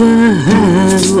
I have a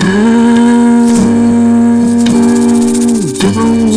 I don't